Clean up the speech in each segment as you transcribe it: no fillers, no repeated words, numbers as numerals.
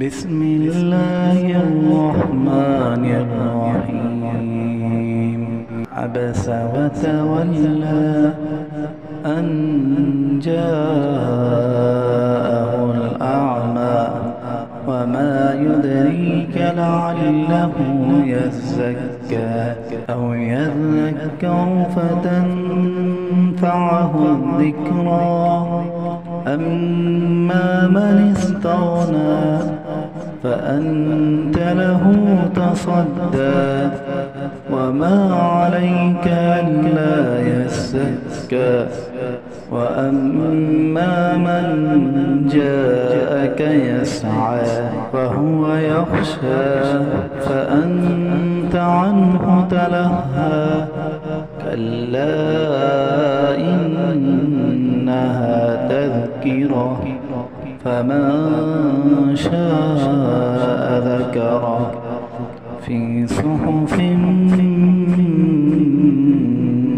بسم الله الرحمن الرحيم عبس وتولى أن جاءه الأعمى وما يدريك لعله يزكى أو يذكر فتنفعه الذكرى أما من استغنى فأنت له تصدى وما عليك ألا يزكى وأما من جاءك يسعى فهو يخشى فأنت عنه تلهى كلا إنها تذكرة فمن شاء ذكره في صحف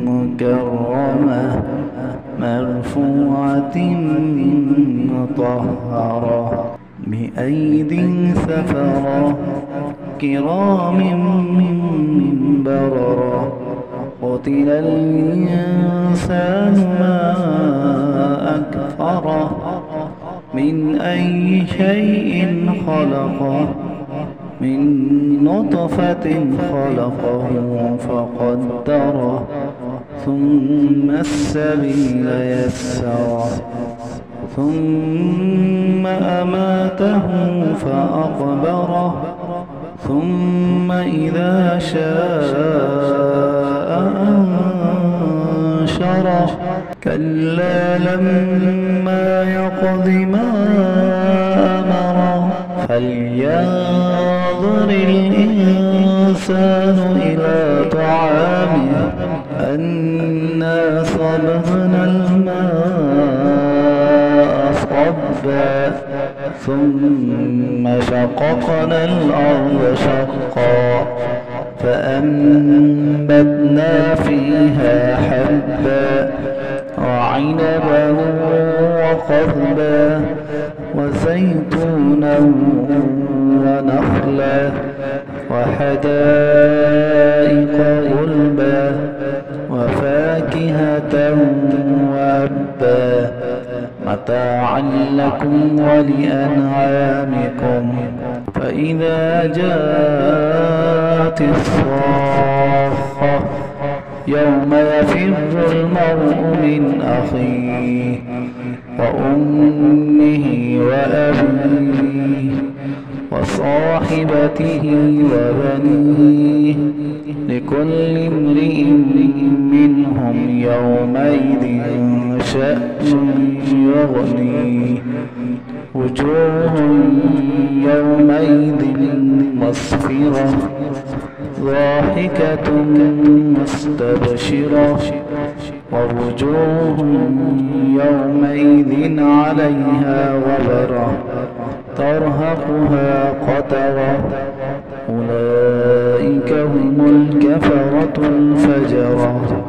مكرمة مرفوعة مطهرة بأيدي سفرة كرام بررة قتل الإنسان ما أكفره من أي شيء خلقه من نطفة خلقه فقدره ثم السبيل يسره ثم أماته فأقبره ثم إذا شاء أنشره كلا لما يقض ما أمره فلينظر الإنسان إلى طعامه أنا صببنا الماء صبا ثم شققنا الأرض شقا فأنبتنا فيها حبا وعنبا وقضبا وزيتونا ونخلا وحدائق غلبا وفاكهة وأبا متاعا لكم ولأنعامكم فإذا جاءت الصاخة يوم يفر المرء من أخيه وأمه وأبيه وصاحبته وبنيه لكل امرئ منهم يومئذ شأن يغنيه وجوه يومئذ مسفرة ضاحكة مستبشرة ووجوه يومئذ عليها غبرة ترهقها قترة أولئك هم الكفرة الفجرة.